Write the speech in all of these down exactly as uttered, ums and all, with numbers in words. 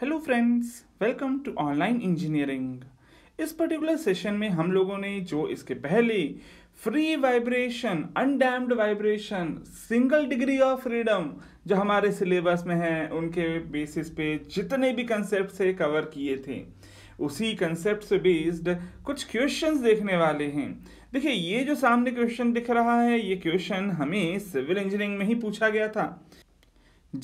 Hello friends, welcome to online engineering. इस particular session में हम लोगों ने जो इसके पहले free vibration, undamped vibration, single degree of freedom जो हमारे सिलेबस में हैं उनके बेसिस पे जितने भी कंसेप्ट से कवर किए थे उसी कंसेप्ट से बेस्ड कुछ क्वेश्चंस देखने वाले हैं। देखिए, ये जो सामने क्वेश्चन दिख रहा है ये क्वेश्चन हमें सिविल इंजीनियरिंग में ही पूछा गया था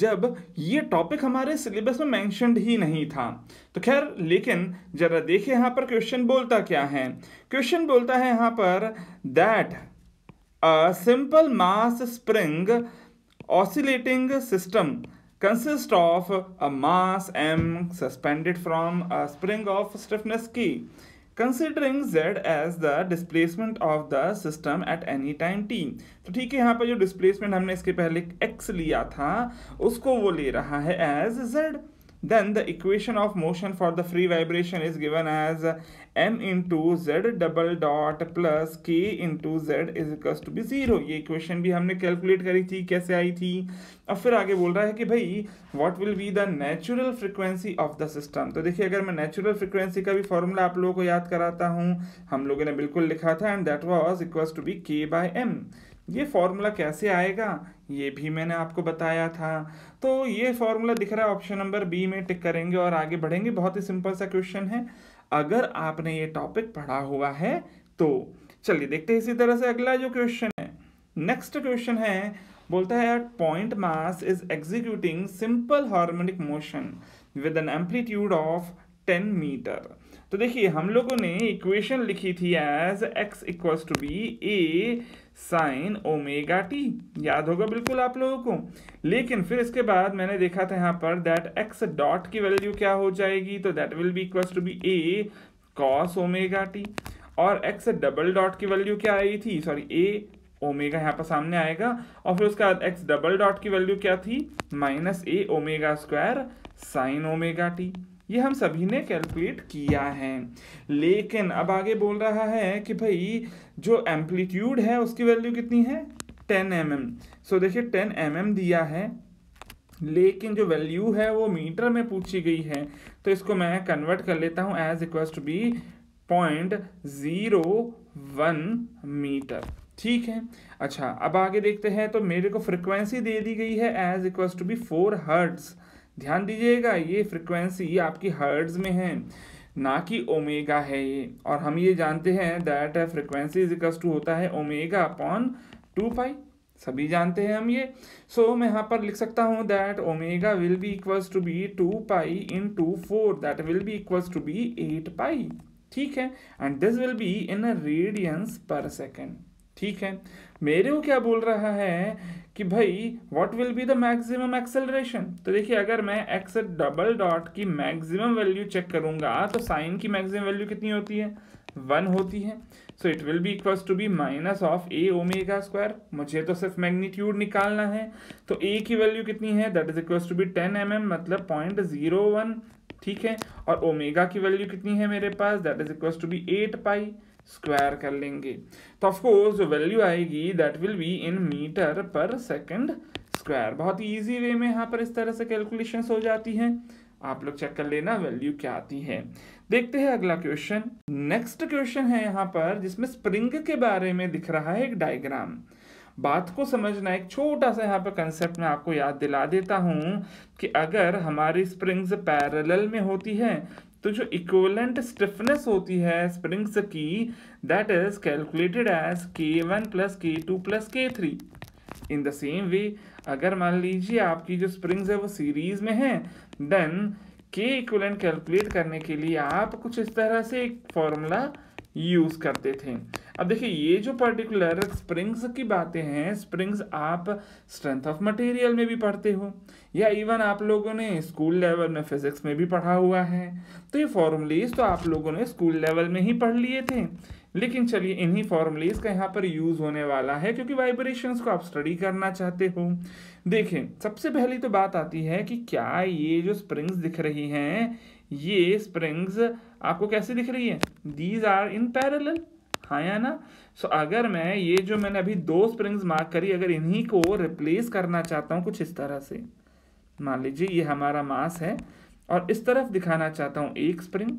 जब ये टॉपिक हमारे सिलेबस में मेंशन्ड ही नहीं था। तो खैर, लेकिन जरा देखिए यहाँ पर क्वेश्चन बोलता क्या है। क्वेश्चन बोलता है यहाँ पर that a simple mass spring oscillating system consist of a mass m suspended from a spring of stiffness k, considering z as the displacement of the system at any time t। तो ठीक है, यहाँ पर जो displacement हमने इसके पहले x लिया था उसको वो ले रहा है as z। Then the equation of motion for the free vibration is given as m into Z double dot plus K into Z is equals to be zero. ये इक्वेशन भी हमने कैलकुलेट करी थी, कैसे आई थी। अब फिर आगे बोल रहा है कि भाई what will be the natural frequency of the system. तो देखिए, अगर मैं नेचुरल फ्रिक्वेंसी का भी फॉर्मूला आप लोगों को याद कराता हूँ, हम लोगों ने बिल्कुल लिखा था and that was equals to be K by M. ये फॉर्मूला कैसे आएगा ये भी मैंने आपको बताया था। तो ये फॉर्मूला दिख रहा है ऑप्शन नंबर बी में, टिक करेंगे और आगे बढ़ेंगे। बहुत ही सिंपल सा क्वेश्चन है अगर आपने ये टॉपिक पढ़ा हुआ है तो। चलिए देखते हैं इसी तरह से अगला जो क्वेश्चन है। नेक्स्ट क्वेश्चन है, बोलता है at point mass is executing simple harmonic motion with an amplitude of ten metre. तो देखिए, हम लोगों ने इक्वेशन लिखी थी as X equals to be A sine omega T, याद होगा बिल्कुल आप लोगों को। लेकिन फिर इसके बाद मैंने देखा था यहाँ पर दैट एक्स डॉट की वैल्यू क्या हो जाएगी, तो that will be equals to be A cos omega T. और एक्स डबल डॉट की वैल्यू क्या आई थी, सॉरी ए ओमेगा यहाँ पर सामने आएगा। और फिर उसके बाद एक्स डबल डॉट की वैल्यू क्या थी, minus A omega square sine omega T. ये हम सभी ने कैलकुलेट किया है। लेकिन अब आगे बोल रहा है कि भाई जो एम्पलीट्यूड है उसकी वैल्यू कितनी है, टेन एम एम। सो देखिए, टेन एम एम दिया है लेकिन जो वैल्यू है वो मीटर में पूछी गई है। तो इसको मैं कन्वर्ट कर लेता हूँ as equals to be point zero one metre. ठीक है, अच्छा अब आगे देखते हैं। तो मेरे को फ्रिक्वेंसी दे दी गई है as equals to be four hertz. ध्यान दीजिएगा, ये फ्रिक्वेंसी आपकी हर्ट्ज में है ना कि ओमेगा है ये। और हम ये जानते हैं that frequency is equals to होता है ओमेगा अपॉन टू पाई, सभी जानते हैं हम ये। सो so, मैं यहाँ पर लिख सकता हूँ that omega will be equals to B two pi into four that will be equals to be eight pi. ठीक है, and this will be in radians per second. ठीक है, मेरे को क्या बोल रहा है कि भाई what will be the maximum acceleration. तो देखिए, अगर मैं एक्स डबल डॉट की मैक्सिमम वैल्यू चेक करूंगा तो साइन की मैक्सिमम वैल्यू कितनी होती है, वन होती है। So it will be equals to be minus of A omega square. मुझे तो सिर्फ मैग्नीट्यूड निकालना है। तो ए की वैल्यू कितनी है, that is equals to be ten M M, मतलब पॉइंट ज़ीरो वन। ठीक है, और ओमेगा की वैल्यू कितनी है मेरे पास, that is equals to be eight pi, square कर लेंगे। तो ऑफकोर्स जो वैल्यू आएगी that will be in metre per second square. बहुत ही ईजी वे में यहाँ पर इस तरह से कैलकुलेशंस हो जाती हैं, आप लोग चेक कर लेना वैल्यू क्या आती है। देखते हैं अगला क्वेश्चन। नेक्स्ट क्वेश्चन है यहाँ पर जिसमें स्प्रिंग के बारे में दिख रहा है एक डायग्राम। बात को समझना, एक छोटा सा यहाँ पर कंसेप्ट मैं आपको याद दिला देता हूँ कि अगर हमारी स्प्रिंग्स पैरेलल में होती है तो जो इक्विवेलेंट स्टिफनेस होती है स्प्रिंग्स की that is calculated as K one plus K two plus K three. In the same way, अगर मान लीजिए आपकी जो स्प्रिंग्स है वो सीरीज में है, देन के इक्विवेलेंट कैलकुलेट करने के लिए आप कुछ इस तरह से एक फॉर्मूला यूज करते थे। अब देखिए, ये जो पर्टिकुलर स्प्रिंग्स की बातें हैं, स्प्रिंग्स आप स्ट्रेंथ ऑफ मटेरियल में भी पढ़ते हो या इवन आप लोगों ने स्कूल लेवल में फिजिक्स में भी पढ़ा हुआ है। तो ये फॉर्मूलेज तो आप लोगों ने स्कूल लेवल में ही पढ़ लिए थे, लेकिन चलिए इन्हीं फॉर्मूलेज का यहाँ पर यूज़ होने वाला है क्योंकि वाइब्रेशंस को आप स्टडी करना चाहते हो। देखें, सबसे पहली तो बात आती है कि क्या ये जो स्प्रिंग्स दिख रही हैं ये स्प्रिंग्स आपको कैसे दिख रही है, दीज आर इन पैरेलल, हाँ या ना। सो so, अगर मैं ये जो मैंने अभी दो स्प्रिंग्स मार्क करी अगर इन्हीं को रिप्लेस करना चाहता हूँ कुछ इस तरह से, मान लीजिए ये हमारा मास है और इस तरफ दिखाना चाहता हूँ एक स्प्रिंग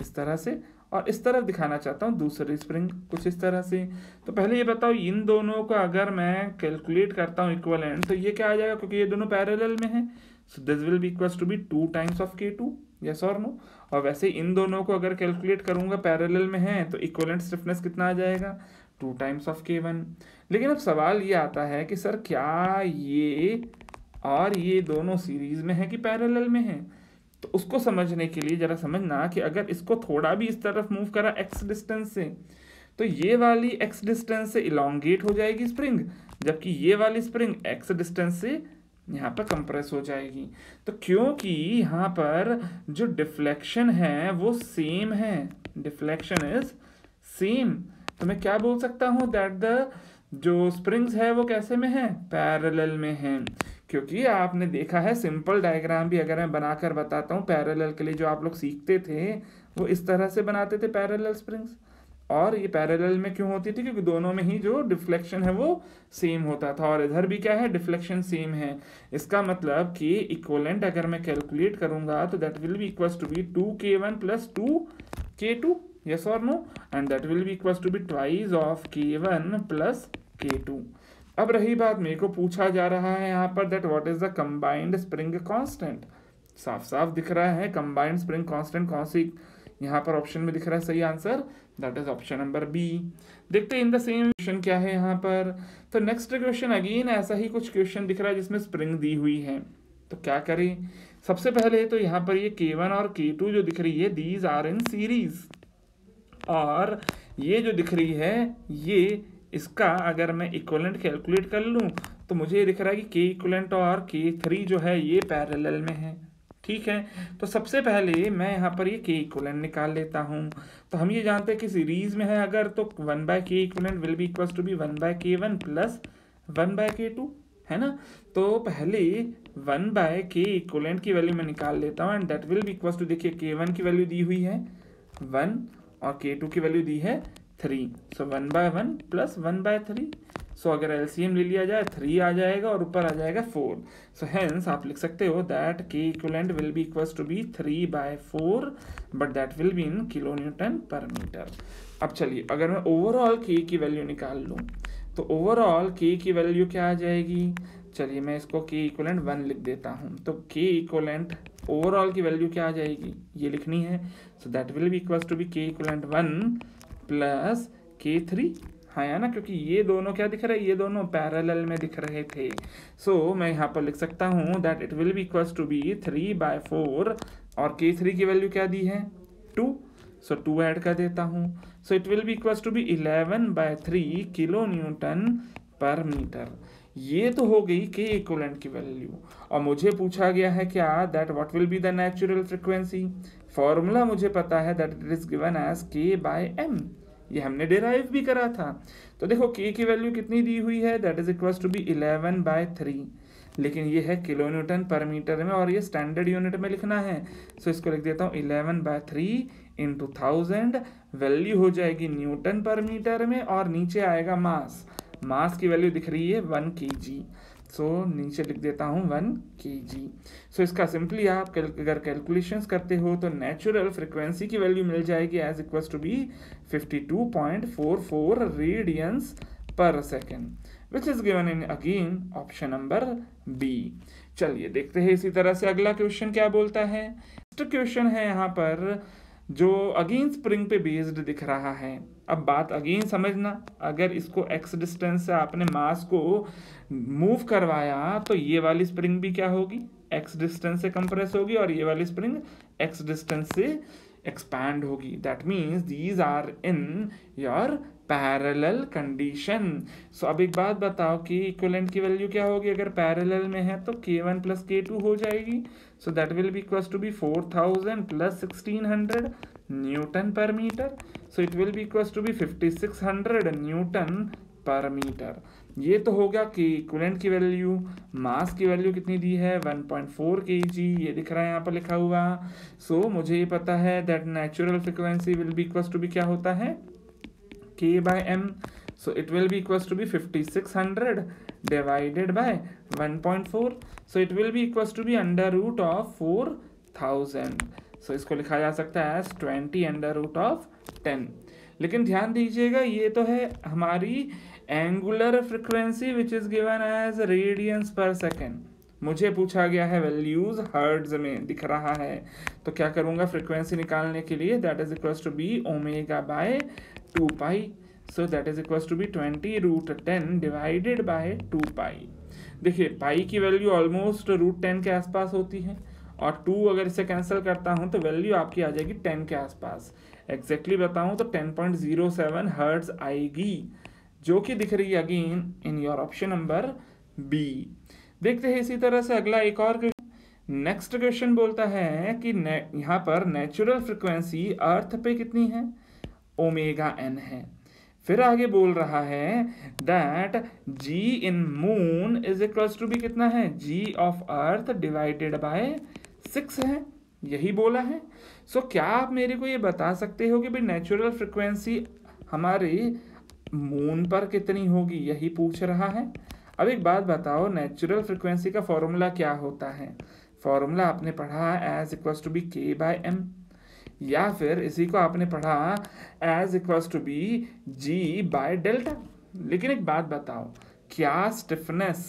इस तरह से, और इस तरफ दिखाना चाहता हूँ दूसरी स्प्रिंग कुछ इस तरह से। तो पहले ये बताओ इन दोनों को अगर मैं कैलकुलेट करता हूँ इक्विवेलेंट, तो ये क्या आ जाएगा क्योंकि ये दोनों पैरेलल में हैं, so this will be equals to B two times of K two, yes और नो। और वैसे इन दोनों को अगर कैलकुलेट करूँगा पैरेलल में हैं तो इक्विवेलेंट स्टिफनेस कितना आ जाएगा, two times of K one. लेकिन अब सवाल ये आता है कि सर क्या ये और ये दोनों सीरीज़ में है कि पैरेलल में है। तो उसको समझने के लिए ज़रा समझना कि अगर इसको थोड़ा भी इस तरफ मूव करा एक्स डिस्टेंस से, तो ये वाली एक्स डिस्टेंस से इलॉन्गेट हो जाएगी स्प्रिंग, जबकि ये वाली स्प्रिंग एक्स डिस्टेंस से यहाँ पर कंप्रेस हो जाएगी। तो क्योंकि यहाँ पर जो डिफ्लेक्शन है वो सेम है, डिफ्लेक्शन इज सेम, तो मैं क्या बोल सकता हूँ दैट द जो स्प्रिंग्स है वो कैसे में है, पैरेलल में हैं। क्योंकि आपने देखा है सिंपल डायग्राम भी अगर मैं बनाकर बताता हूँ पैरेलल के लिए, जो आप लोग सीखते थे वो इस तरह से बनाते थे पैरेलल स्प्रिंग्स। और ये पैरेलल में क्यों होती थी, क्योंकि दोनों में ही जो डिफ्लेक्शन है वो सेम होता था, और इधर भी क्या है डिफ्लेक्शन सेम है। इसका मतलब कि इक्विवेलेंट अगर मैं कैलकुलेट करूँगा तो that will be equals to B two K one plus two K two, yes और no, and that will be equals to B twice of K one plus K two. अब रही बात, मेरे को पूछा जा रहा है यहाँ पर that what is the combined spring constant. साफ साफ दिख रहा है कंबाइंड स्प्रिंग कांस्टेंट कौन सी यहाँ पर ऑप्शन में दिख रहा है सही answer, that is option number B. देखते हैं इन द सेम क्वेश्चन क्या है यहाँ पर। तो नेक्स्ट क्वेश्चन अगेन ऐसा ही कुछ क्वेश्चन दिख रहा है जिसमें स्प्रिंग दी हुई है, तो क्या करें। सबसे पहले तो यहाँ पर ये के वन और के टू जो दिख रही है दीज आर इन सीरीज, और ये जो दिख रही है ये इसका अगर मैं इक्विवेलेंट कैलकुलेट कर लूँ तो मुझे ये दिख रहा है कि के इक्विवेलेंट और के थ्री जो है ये पैरेलल में है, ठीक है। तो सबसे पहले मैं यहाँ पर ये के इक्विवेलेंट निकाल लेता हूँ। तो हम ये जानते हैं कि सीरीज में है अगर तो one by K equivalent will be equals to be one by K one plus one by K two, है ना। तो पहले वन बाय के इक्विवेलेंट की वैल्यू मैं निकाल लेता हूँ, and that will be equals to, देखिए के वन की वैल्यू दी हुई है वन और के टू की वैल्यू दी है three, so one by one plus one by three, so अगर एलसीएम ले लिया जाए थ्री आ जाएगा और ऊपर आ जाएगा फोर। सो हेंस आप लिख सकते हो that K equivalent will be equals to be three by four, but that will be in kilo newton per metre. अब चलिए अगर मैं ओवरऑल के की वैल्यू निकाल लूँ तो ओवरऑल के की वैल्यू क्या आ जाएगी, चलिए मैं इसको के इक्विवेलेंट वन लिख देता हूँ। तो के इक्विवेलेंट ओवरऑल की वैल्यू क्या आ जाएगी, ये लिखनी है, so that will be equals to be K equivalent one plus K three, हाँ या ना, क्योंकि ये दोनों क्या दिख रहे हैं, ये दोनों पैरेलल में दिख रहे थे। सो so, मैं यहाँ पर लिख सकता हूँ that it will be equals to be three by four, और के थ्री की वैल्यू क्या दी है टू, सो टू ऐड कर देता हूँ, so it will be equals to be eleven by three kilo newton per metre. ये तो हो गई के इक्विवेलेंट की वैल्यू, और मुझे पूछा गया है क्या that what will be the natural frequency. Formula मुझे पता है that it is given as K by M, ये हमने डेराइव भी करा था। तो देखो के की वैल्यू कितनी दी हुई है, that is equals to be eleven by three, लेकिन ये है किलो न्यूटन पर मीटर में और ये स्टैंडर्ड यूनिट में लिखना है, सो so, इसको लिख देता हूँ eleven by three into thousand, value हो जाएगी न्यूटन पर मीटर में, और नीचे आएगा मास, मास की वैल्यू दिख रही है वन के जी, सो so, नीचे लिख देता हूँ वन के जी। सो इसका सिंपली आप कैल, अगर कैलकुलेशंस करते हो तो नेचुरल फ्रिक्वेंसी की वैल्यू मिल जाएगी as equals to be fifty two point four four radians per second, which is given in again option number B. चलिए देखते हैं इसी तरह से अगला क्वेश्चन क्या बोलता है। नेक्स्ट क्वेश्चन है यहाँ पर जो अगेन स्प्रिंग पे बेस्ड दिख रहा है। अब बात अगेन समझना, अगर इसको एक्स डिस्टेंस से आपने मास को मूव करवाया तो ये वाली स्प्रिंग भी क्या होगी, एक्स डिस्टेंस से कंप्रेस होगी, और ये वाली स्प्रिंग एक्स डिस्टेंस से एक्सपैंड होगी। That means these are in your parallel condition. So अब एक बात बताओ कि इक्विवेलेंट की वैल्यू क्या होगी, अगर पैरेलल में है तो के वन प्लस के टू हो जाएगी, so that will be equals to be four thousand plus sixteen hundred newton per metre, so it will be equals to be fifty six hundred newton per metre. ये तो होगा कि equivalent की value, मास की value कितनी दी है one point four KG, ये दिख रहा है यहाँ पर लिखा हुआ। सो so, मुझे ये पता है that natural frequency will be equals to be क्या होता है k by m, so it will be equals to be fifty six hundred divided by one point four, so it will be equals to be under root of four thousand. So इसको लिखा जा सकता है as twenty under root of ten. लेकिन ध्यान दीजिएगा ये तो है हमारी angular frequency which is given as radians per second. मुझे पूछा गया है वैल्यूज हर्ट्ज में दिख रहा है, तो क्या करूँगा फ्रिक्वेंसी निकालने के लिए, that is equals to be omega by two pi. So that is equals to be twenty root ten divided by two pi. देखिए पाई की वैल्यू ऑलमोस्ट रूट टेन के आसपास होती है और टू अगर इसे कैंसिल करता हूँ तो वैल्यू आपकी आ जाएगी टेन के आसपास. एग्जैक्टली बताऊँ तो ten point zero seven hertz आएगी जो कि दिख रही है again in your option number B. देखते हैं इसी तरह से अगला एक और क्वेश्चन. नेक्स्ट क्वेश्चन बोलता है कि यहाँ पर नेचुरल फ्रिक्वेंसी अर्थ पे कितनी है, ओमेगा एन है. फिर आगे बोल रहा है that G in moon is equals to be कितना है, G of earth divided by six है, यही बोला है. सो so, क्या आप मेरे को ये बता सकते हो कि भाई नेचुरल फ्रिक्वेंसी हमारी मून पर कितनी होगी, यही पूछ रहा है. अब एक बात बताओ नेचुरल फ्रिक्वेंसी का फॉर्मूला क्या होता है. फॉर्मूला आपने पढ़ा as equals to be K by M, या फिर इसी को आपने पढ़ा as equals to be G by delta. लेकिन एक बात बताओ क्या स्टिफनेस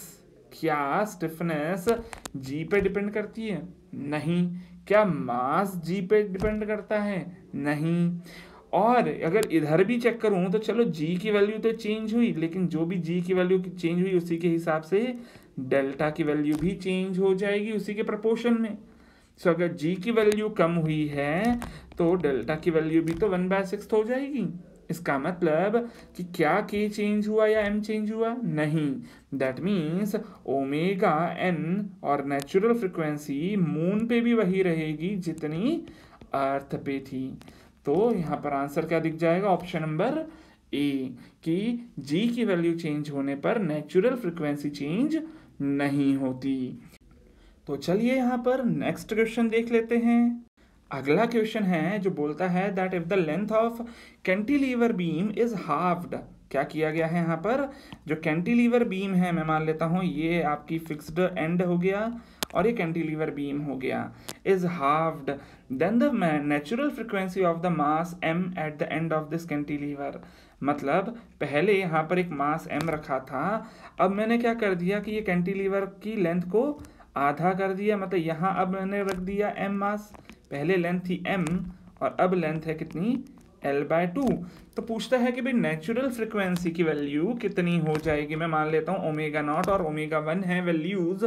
क्या स्टिफनेस जी पे डिपेंड करती है, नहीं. क्या मास जी पे डिपेंड करता है, नहीं. और अगर इधर भी चेक करूँ तो चलो जी की वैल्यू तो चेंज हुई, लेकिन जो भी जी की वैल्यू चेंज हुई उसी के हिसाब से डेल्टा की वैल्यू भी चेंज हो जाएगी उसी के प्रपोर्शन में. सो अगर जी की वैल्यू कम हुई है तो डेल्टा की वैल्यू भी तो वन बाय सिक्स हो जाएगी. इसका मतलब कि क्या के चेंज हुआ या एम चेंज हुआ, नहीं. दैट मीन्स ओमेगा एन और नेचुरल फ्रिक्वेंसी मून पे भी वही रहेगी जितनी अर्थ पे थी. तो यहाँ पर आंसर क्या दिख जाएगा, ऑप्शन नंबर ए कि जी की वैल्यू चेंज होने पर नेचुरल फ्रिक्वेंसी चेंज नहीं होती. तो चलिए यहाँ पर नेक्स्ट क्वेश्चन देख लेते हैं. अगला क्वेश्चन है जो बोलता है that if the length of cantilever beam is halved. क्या किया गया है यहाँ पर, जो कैंटिलीवर बीम है मैं मान लेता हूँ ये आपकी फिक्स्ड एंड हो गया और ये कैंटिलीवर बीम हो गया, is halved then the natural frequency of the mass m at the end of this cantilever. मतलब पहले यहाँ पर एक मास m रखा था, अब मैंने क्या कर दिया कि ये कैंटिलीवर की लेंथ को आधा कर दिया. मतलब यहाँ अब मैंने रख दिया m मास, पहले लेंथ थी m और अब लेंथ है कितनी L बाय टू. तो पूछता है कि भाई नेचुरल फ्रिक्वेंसी की वैल्यू कितनी हो जाएगी. मैं मान लेता हूँ ओमेगा नॉट और ओमेगा वन है वैल्यूज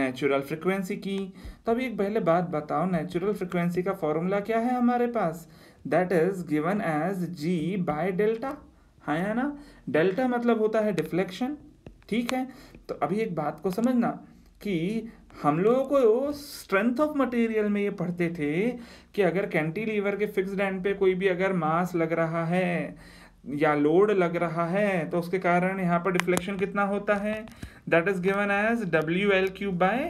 नेचुरल फ्रिक्वेंसी की. तो अभी एक पहले बात बताओ नेचुरल फ्रिक्वेंसी का फॉर्मूला क्या है हमारे पास, that is given as G by delta, हाँ या ना. डेल्टा मतलब होता है डिफ्लेक्शन, ठीक है. तो अभी एक बात को समझना कि हम लोगों को स्ट्रेंथ ऑफ मटेरियल में ये पढ़ते थे कि अगर कैंटिलीवर के फिक्स्ड एंड पे कोई भी अगर मास लग रहा है या लोड लग रहा है तो उसके कारण यहाँ पर डिफ्लेक्शन कितना होता है, that is given as W L cube by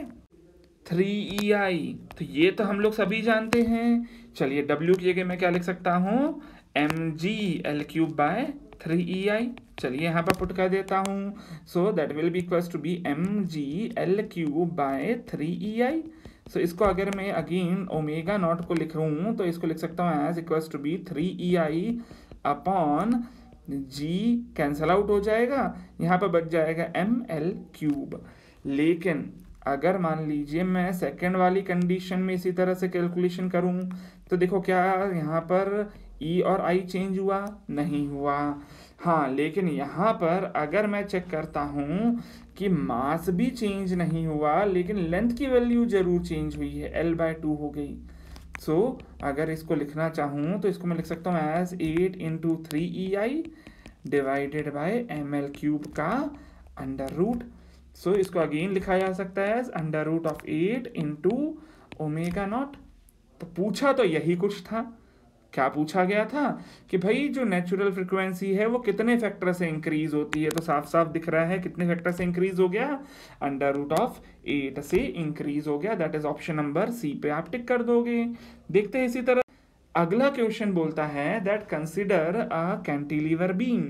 three E I. तो ये तो हम लोग सभी जानते हैं. चलिए डब्ल्यू की जगह मैं क्या लिख सकता हूँ, M G L cube by three E I. चलिए यहाँ पर पुट कर देता हूँ. So that will be equals to be M G L cube by three E I. सो इसको अगर मैं अगेन ओमेगा नॉट को लिख लूँ तो इसको लिख सकता हूँ as equals to be three E I upon G cancel out हो जाएगा, यहाँ पर बच जाएगा एम एल क्यूब. लेकिन अगर मान लीजिए मैं सेकेंड वाली कंडीशन में इसी तरह से कैलकुलेशन करूँ तो देखो क्या यहाँ पर ई और आई चेंज हुआ, नहीं हुआ. हाँ, लेकिन यहाँ पर अगर मैं चेक करता हूँ कि मास भी चेंज नहीं हुआ लेकिन लेंथ की वैल्यू ज़रूर चेंज हुई है, एल बाय टू हो गई. सो so, अगर इसको लिखना चाहूँ तो इसको मैं लिख सकता हूँ as eight into three E I divided by M L cube का अंडर रूट. सो इसको अगेन लिखा जा सकता है as under root of eight into omega naught. तो पूछा तो यही कुछ था. क्या पूछा गया था कि भाई जो नेचुरल फ्रिक्वेंसी है वो कितने फैक्टर से इंक्रीज होती है. तो साफ साफ दिख रहा है कितने फैक्टर से इंक्रीज हो गया, अंडर रूट ऑफ एट से इंक्रीज हो गया. That is option number C पे आप टिक कर दोगे. देखते हैं इसी तरह अगला क्वेश्चन बोलता है that consider a cantilever beam.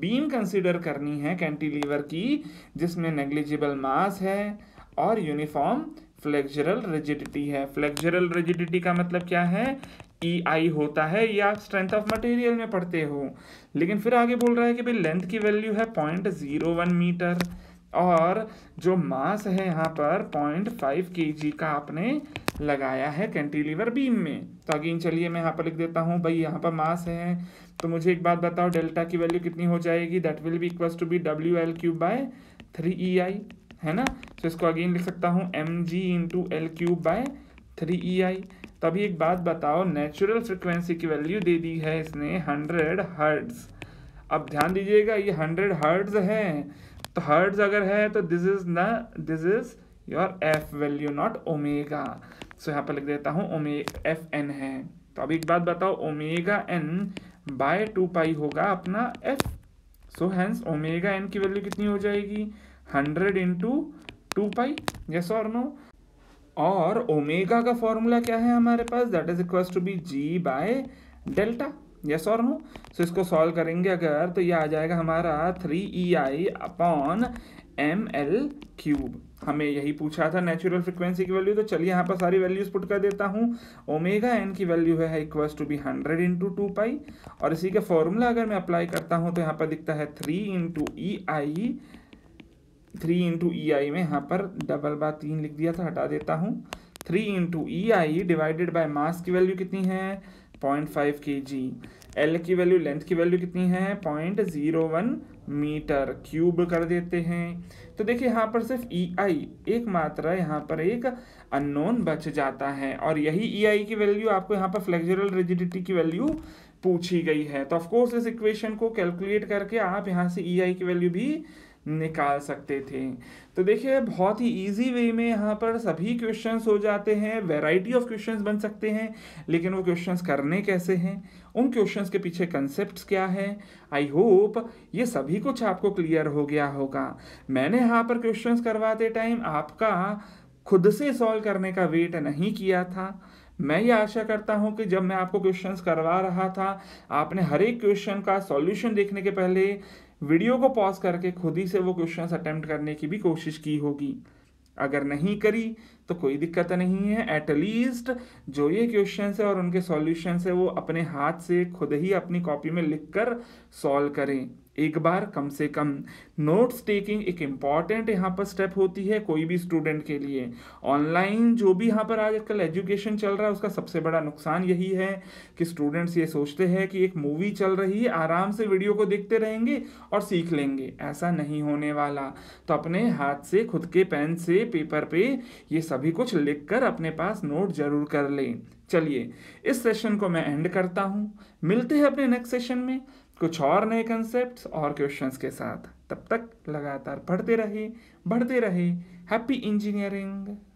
Beam consider करनी है कैंटिलीवर की जिसमें नेग्लिजिबल मास है और यूनिफॉर्म फ्लेक्सुरल रिजिडिटी है। फ्लेक्सुरल रिजिडिटी का मतलब क्या है, ई आई होता है, ये आप स्ट्रेंथ ऑफ मटेरियल में पढ़ते हो। लेकिन फिर आगे बोल रहा है कि भाई लेंथ की वैल्यू है पॉइंट जीरो वन मीटर और जो मास है यहाँ पर पॉइंट फाइव के जी का आपने लगाया है कैंटिलीवर बीम में। तो अगेन चलिए मैं यहाँ पर लिख देता हूँ, भाई यहाँ पर मास है तो मुझे एक बात बताओ डेल्टा की वैल्यू कितनी हो जाएगी, that will be equals to be W L cube by three E I, है ना। तो इसको अगेन लिख सकता हूँ M G into L cube by three E I. तभी एक बात बताओ, नेचुरल फ्रिक्वेंसी की वैल्यू दे दी है इसने हंड्रेड हर्ट्ज। अब ध्यान दीजिएगा ये हंड्रेड हर्ट्ज है तो हर्ट्ज अगर है तो दिस इज ना this is your F value not omega. So यहाँ पर लिख देता हूँ ओमे एफ एन है। तो अब एक बात बताओ omega N by two pi होगा अपना F. So hence omega N की वैल्यू कितनी हो जाएगी, hundred into two pi, yes और नो। और ओमेगा का फॉर्मूला क्या है हमारे पास, that is equals to be G by delta, yes और नो। सो इसको सॉल्व करेंगे अगर तो ये आ जाएगा हमारा three E I upon M L cube. हमें यही पूछा था नेचुरल फ्रिक्वेंसी की वैल्यू। तो चलिए यहाँ पर सारी वैल्यूज पुट कर देता हूँ। ओमेगा एन की वैल्यू है equals to be hundred into two pi और इसी का फॉर्मूला अगर मैं अप्लाई करता हूँ तो यहाँ पर दिखता है three into E I, three into E I में यहाँ पर डबल बार तीन लिख दिया था, हटा देता हूँ। Three into E I divided by mass की वैल्यू कितनी है point five K G, L की वैल्यू लेंथ की वैल्यू कितनी है point zero one metre, cube कर देते हैं। तो देखिए यहाँ पर सिर्फ ई आई एक मात्रा, यहाँ पर एक अननोन बच जाता है और यही ई आई की वैल्यू आपको यहाँ पर फ्लेक्सुरल रिजिडिटी की वैल्यू पूछी गई है। तो ऑफकोर्स इस इक्वेशन को कैलकुलेट करके आप यहाँ से ई आई की वैल्यू भी निकाल सकते थे। तो देखिए बहुत ही इजी वे में यहाँ पर सभी क्वेश्चंस हो जाते हैं, वैरायटी ऑफ क्वेश्चंस बन सकते हैं। लेकिन वो क्वेश्चंस करने कैसे हैं, उन क्वेश्चंस के पीछे कंसेप्ट्स क्या हैं, आई होप ये सभी कुछ आपको क्लियर हो गया होगा। मैंने यहाँ पर क्वेश्चंस करवाते टाइम आपका खुद से सॉल्व करने का वेट नहीं किया था। मैं ये आशा करता हूँ कि जब मैं आपको क्वेश्चंस करवा रहा था आपने हर एक क्वेश्चन का सॉल्यूशन देखने के पहले वीडियो को पॉज करके खुद ही से वो क्वेश्चंस अटेम्प्ट करने की भी कोशिश की होगी। अगर नहीं करी तो कोई दिक्कत नहीं है, एटलीस्ट जो ये क्वेश्चंस है और उनके सॉल्यूशंस है वो अपने हाथ से खुद ही अपनी कॉपी में लिखकर सॉल्व करें एक बार कम से कम। नोट्स टेकिंग एक इम्पॉर्टेंट यहाँ पर स्टेप होती है कोई भी स्टूडेंट के लिए। ऑनलाइन जो भी यहाँ पर आजकल एजुकेशन चल रहा है उसका सबसे बड़ा नुकसान यही है कि स्टूडेंट्स ये सोचते हैं कि एक मूवी चल रही है आराम से वीडियो को देखते रहेंगे और सीख लेंगे। ऐसा नहीं होने वाला। तो अपने हाथ से खुद के पेन से पेपर पे ये सभी कुछ लिख कर अपने पास नोट जरूर कर लें। चलिए इस सेशन को मैं एंड करता हूँ, मिलते हैं अपने नेक्स्ट सेशन में कुछ और नए कॉन्सेप्ट्स और क्वेश्चंस के साथ। तब तक लगातार पढ़ते रहे, बढ़ते रहे। Happy engineering.